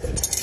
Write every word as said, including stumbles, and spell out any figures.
Good.